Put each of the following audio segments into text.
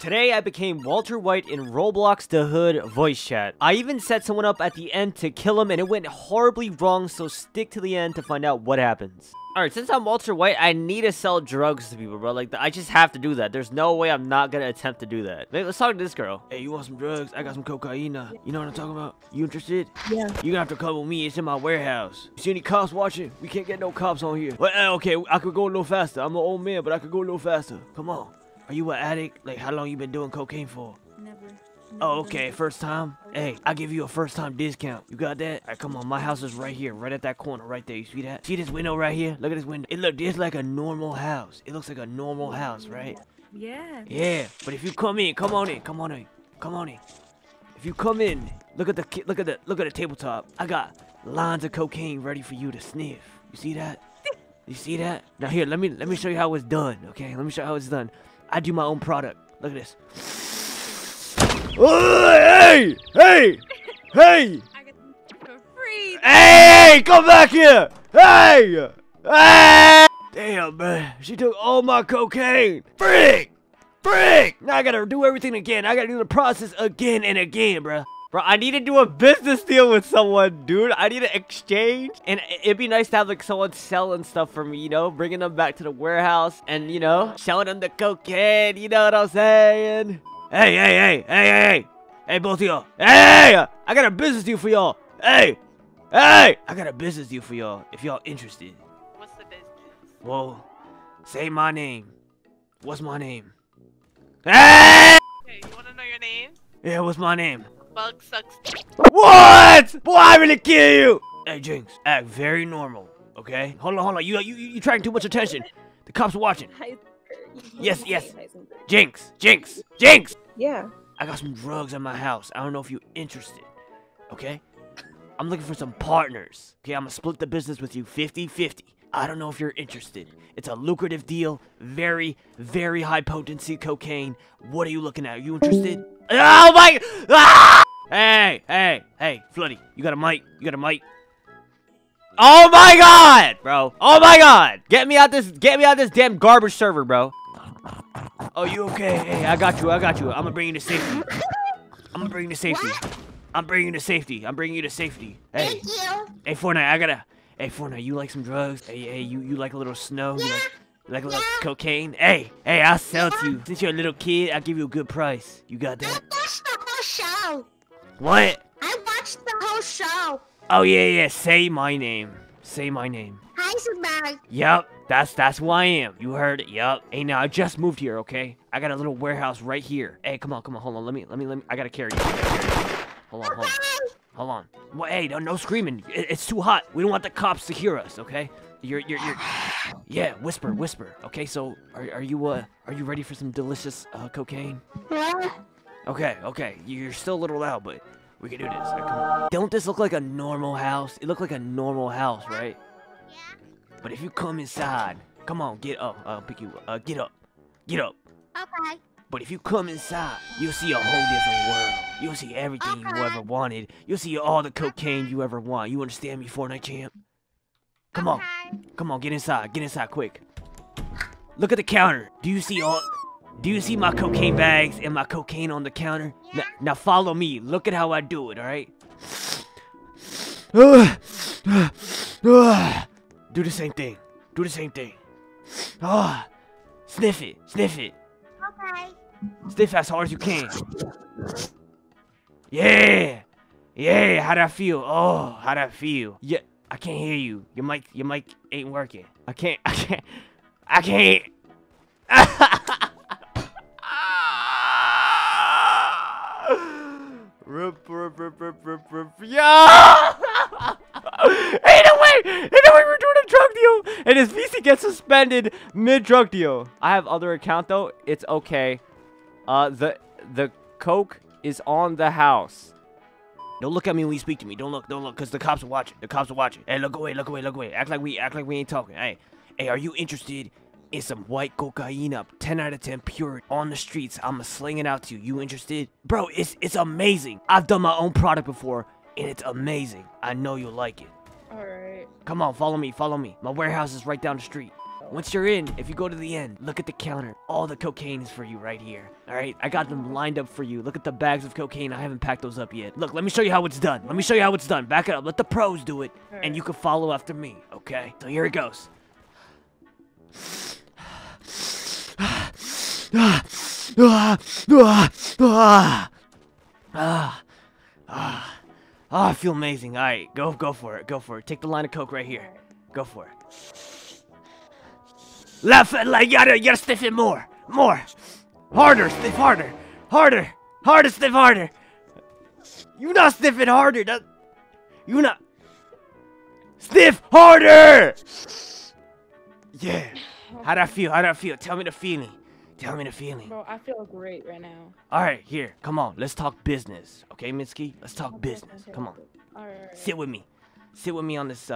Today, I became Walter White in Roblox Da Hood voice chat. I even set someone up at the end to kill him, and it went horribly wrong, so stick to the end to find out what happens. Alright, since I'm Walter White, I need to sell drugs to people, bro. Like, I just have to do that. There's no way I'm not gonna attempt to do that. Let's talk to this girl. Hey, you want some drugs? I got some cocaine. You know what I'm talking about? You interested? Yeah. You're gonna have to come with me. It's in my warehouse. You see any cops watching? We can't get no cops on here. Well, okay, I could go a little faster. I'm an old man, but I could go a little faster. Come on. Are you an addict? Like, how long you been doing cocaine for? Never. Oh, okay, first time? Hey, I'll give you a first time discount. You got that? Alright, come on, my house is right here, right at that corner, right there. You see that? See this window right here? Look at this window. It's like a normal house. It looks like a normal house, right? Yeah. Yeah, but if you come on in. If you come in, look at the tabletop. I got lines of cocaine ready for you to sniff. You see that? You see that? Now here, let me show you how it's done, okay? Let me show you how it's done. I do my own product. Look at this. Oh, hey! Hey! Hey! I got them for free. Hey! Come back here! Hey! Hey! Damn, man. She took all my cocaine. Freak! Freak! Now I gotta do everything again. I gotta do the process again and again, bruh. Bro, I need to do a business deal with someone, dude. I need to exchange. And it'd be nice to have, like, someone selling stuff for me, you know? Bringing them back to the warehouse and, you know, showing them the cocaine. You know what I'm saying? Hey, hey, hey, hey, hey, hey. Hey, both of y'all. Hey! I got a business deal for y'all. Hey! Hey! I got a business deal for y'all if y'all interested. What's the business? Well, say my name. What's my name? Hey! Hey, you want to know your name? Yeah, what's my name? Bug sucks. What? Boy, I'm gonna kill you. Hey, Jinx, act very normal, okay? Hold on. You're attracting too much attention. The cops are watching. Yes. Jinx. Yeah. I got some drugs at my house. I don't know if you're interested, okay? I'm looking for some partners. Okay, I'm gonna split the business with you 50-50. I don't know if you're interested. It's a lucrative deal. Very, very high potency cocaine. What are you looking at? Are you interested? Oh my! Ah! Hey, Floody, you got a mic. Oh my God, bro! Oh my God! Get me out this damn garbage server, bro. Oh, you okay? Hey, I got you. I'm gonna bring you to safety. I'm bringing you to safety. Hey. Thank you. Hey, Fortnite, Hey, Fortnite, you like some drugs? Hey, you like a little snow? Yeah. Like cocaine? Hey, I'll sell it to you. Since you're a little kid, I'll give you a good price. You got that? I watched the whole show. What? I watched the whole show. Oh, yeah. Say my name. Heisenberg. Yup, that's who I am. You heard it, yup. Hey, now, I just moved here, okay? I got a little warehouse right here. Hey, come on, hold on. Let me, I gotta carry you. Hold on. Well, hey, no screaming. It's too hot. We don't want the cops to hear us, okay? You're. Yeah, whisper. Okay, so are you ready for some delicious cocaine? Yeah. Okay. You're still a little loud, but we can do this. Right, come on. Don't this look like a normal house? It looked like a normal house, right? Yeah. But if you come inside, come on, get up. I'll pick you up. Get up. Okay. But if you come inside, you'll see a whole different world. You'll see everything you ever wanted. You'll see all the cocaine you ever want. You understand me, Fortnite champ? Come on, get inside quick. Look at the counter. Do you see my cocaine bags and my cocaine on the counter? Yeah. Now follow me. Look at how I do it, all right? Do the same thing. Ah, sniff it. Okay. Sniff as hard as you can. Yeah, how'd I feel? Yeah. I can't hear you. Your mic ain't working. I can't. Rip. Yeah! Ain't no way we're doing a drug deal! And his VC gets suspended mid-drug deal. I have other account though. It's okay. The coke is on the house. Don't look at me when you speak to me. Don't look, cause the cops are watching. Hey, look away. Act like we ain't talking. Hey, are you interested in some white cocaine up 10 out of 10 pure on the streets? I'ma sling it out to you. You interested? Bro, it's amazing. I've done my own product before, and it's amazing. I know you'll like it. Alright. Come on, follow me. My warehouse is right down the street. Once you're in, if you go to the end, look at the counter. All the cocaine is for you right here. All right, I got them lined up for you. Look at the bags of cocaine. I haven't packed those up yet. Look, let me show you how it's done. Let me show you how it's done. Back it up. Let the pros do it, and you can follow after me, okay? So here it goes. I feel amazing. All right, go for it. Go for it. Take the line of coke right here. Go for it. Left, like you gotta stiff it more, harder, stiff harder, harder, stiff harder. You not stiff it harder. That, you not stiff harder. Yeah. How'd I feel? How'd I feel? Tell me the feeling. Tell me the feeling. Bro, I feel great right now. All right, here. Come on. Let's talk business. Okay, Mitsuki? Let's talk business. Okay. Come on. All right. Sit with me. Sit with me on this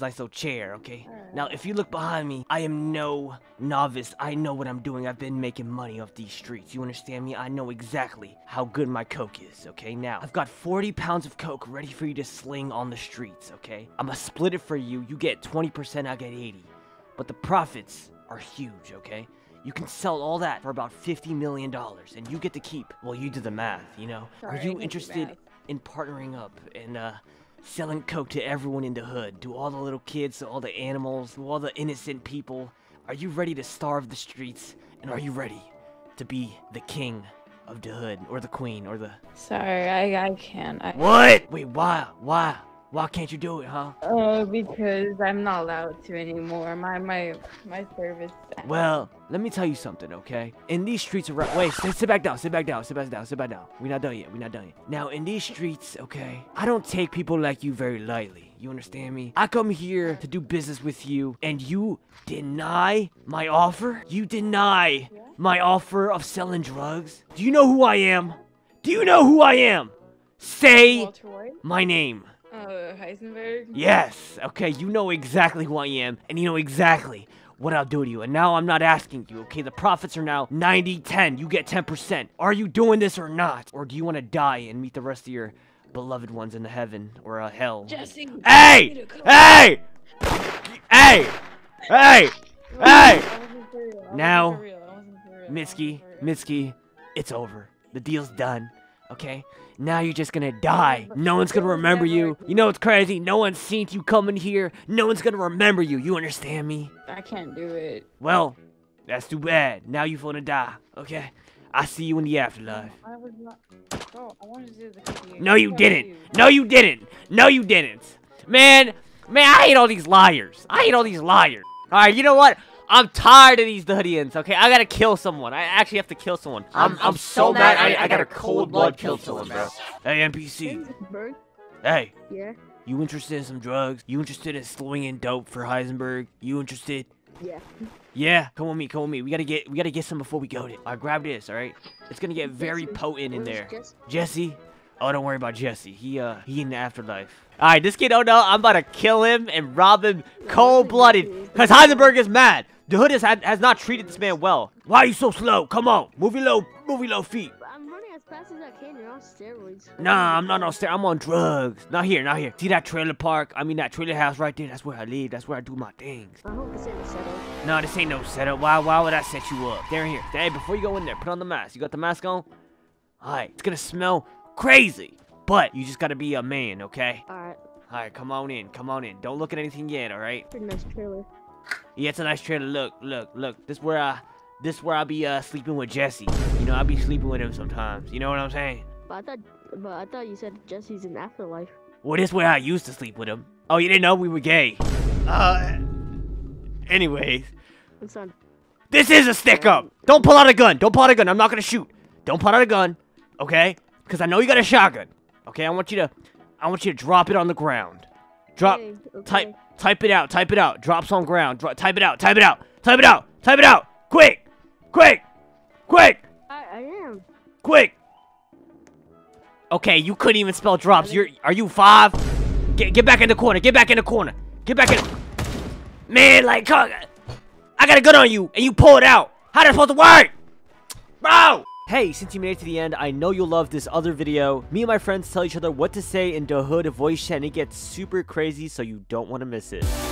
nice old chair, okay? Right. Now, if you look behind me, I am no novice. I know what I'm doing. I've been making money off these streets. You understand me? I know exactly how good my coke is, okay? Now, I've got 40 pounds of coke ready for you to sling on the streets, okay? I'm gonna split it for you. You get 20%, I get 80%. But the profits are huge, okay? You can sell all that for about $50 million, and you get to keep. Well, you do the math, you know? Sorry, are you interested in partnering up and selling coke to everyone in the hood? To all the little kids, to all the animals, to all the innocent people? Are you ready to starve the streets? And are you ready to be the king of the hood? Or the queen, or the... Sorry, I can't. What? Wait, why? Why? Why can't you do it, huh? Oh, because I'm not allowed to anymore. My service. Well, let me tell you something, okay? In these streets around, wait, sit back down, sit back down, sit back down, sit back down. We're not done yet, we're not done yet. Now, in these streets, okay, I don't take people like you very lightly. You understand me? I come here to do business with you, and you deny my offer? You deny my offer of selling drugs? Do you know who I am? Do you know who I am? Say my name. Heisenberg? Yes, okay, you know exactly who I am, and you know exactly what I'll do to you, and now I'm not asking you, okay? The profits are now 90-10, you get 10%. Are you doing this or not? Or do you want to die and meet the rest of your beloved ones in the heaven or hell? Jesse! Hey! Hey! Hey! Hey! Hey! Now, Mitsuki, it's over. The deal's done. Okay, now you're just gonna die. No one's gonna remember you. You know it's crazy. No one's seen you coming here. No one's gonna remember you. You understand me? I can't do it. Well, that's too bad. Now you're gonna die. Okay, I see you in the afterlife. I was not. Oh, I wanted to do this with you. No, you didn't. No, you didn't. No, you didn't. Man, I hate all these liars. I hate all these liars. All right, you know what? I'm tired of these hoodians, okay? I gotta kill someone. I actually have to kill someone. I'm so mad I gotta cold blood kill someone, bro. Hey, NPC. Hey. Yeah? You interested in some drugs? You interested in slinging dope for Heisenberg? You interested? Yeah. Yeah? Come with me, come with me. We gotta get some before we go to it. Alright, grab this, alright? It's gonna get very potent in there. Jesse? Oh, don't worry about Jesse. He in the afterlife. Alright, this kid, oh no, I'm about to kill him and rob him cold-blooded. Cause Heisenberg is mad. The hood has not treated this man well. Why are you so slow? Come on, move your low feet. I'm running as fast as I can. You're on steroids. Nah, I'm not on steroids. I'm on drugs. Not here, not here. See that trailer park? I mean that trailer house right there. That's where I live. That's where I do my things. I hope this ain't a setup. No, this ain't no setup. Why would I set you up? They're here. Hey, before you go in there, put on the mask. You got the mask on? All right, it's gonna smell crazy, but you just gotta be a man, okay? All right. All right, come on in. Come on in. Don't look at anything yet. All right. Pretty nice trailer. Yeah, it's a nice trailer. Look. This where I be sleeping with Jesse. You know, I be sleeping with him sometimes. You know what I'm saying? But I thought you said Jesse's in afterlife. Well, this where I used to sleep with him. Oh, you didn't know we were gay. Anyways. This is a stick up. Don't pull out a gun. Don't pull out a gun. I'm not gonna shoot. Don't pull out a gun. Okay? Because I know you got a shotgun. Okay, I want you to drop it on the ground. Drop. Okay, okay. Type it out, type it out. Drops on ground. Type it out, type it out, type it out, type it out. Quick, quick, quick. I am. Quick. Okay, you couldn't even spell drops. Are you five? Get back in the corner, get back in the corner. Get back in. Man, like, come on. I got a gun on you and you pull it out. How that supposed to work? Bro. Hey, since you made it to the end, I know you'll love this other video. Me and my friends tell each other what to say in Da Hood voice chat, and it gets super crazy, so you don't want to miss it.